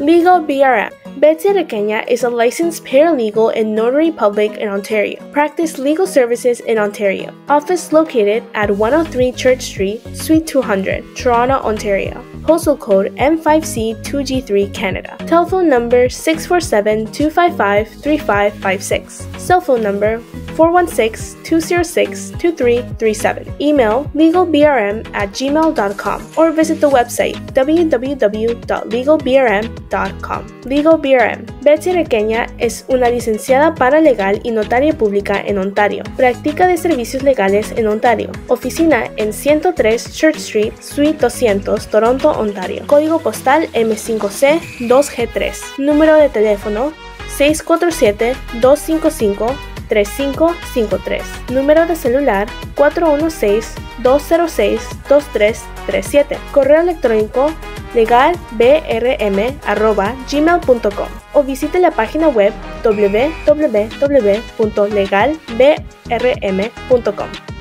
Legal BRM. Betsy Requena is a licensed paralegal and notary public in Ontario. Practice legal services in Ontario. Office located at 103 Church Street, Suite 200, Toronto, Ontario. Postal code M5C2G3, Canada. Telephone number 647-255-3556. Cell phone number 416-206-2337. Email legalbrm@gmail.com or visit the website www.legalbrm.com. Legal BRM. Betsy Requena es una licenciada paralegal y notaria pública en Ontario. Practica de servicios legales en Ontario. Oficina en 103 Church Street, Suite 200, Toronto, Ontario. Código postal M5C2G3. Número de teléfono 647-255-3553. Número de celular 416-206-2337. Correo electrónico legalbrm@gmail.com o visite la página web www.legalbrm.com.